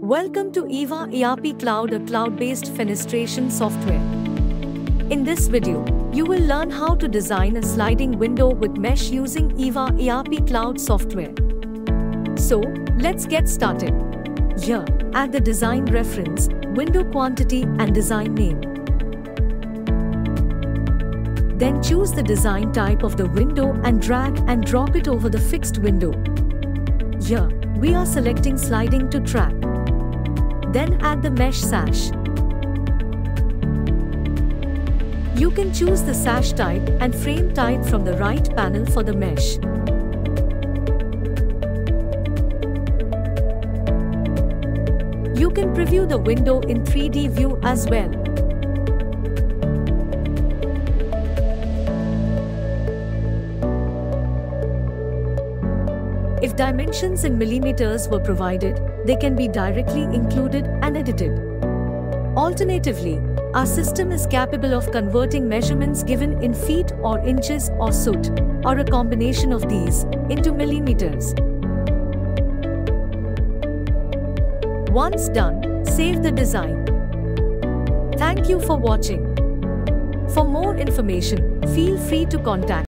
Welcome to EVA ERP Cloud, a cloud-based fenestration software. In this video, you will learn how to design a sliding window with mesh using EVA ERP Cloud software. So, let's get started. Here, add the design reference, window quantity and design name. Then choose the design type of the window and drag and drop it over the fixed window. Here, we are selecting sliding to track. Then add the mesh sash. You can choose the sash type and frame type from the right panel for the mesh. You can preview the window in 3D view as well. If dimensions in millimeters were provided, they can be directly included and edited. Alternatively, our system is capable of converting measurements given in feet or inches or soot, or a combination of these, into millimeters. Once done, save the design. Thank you for watching. For more information, feel free to contact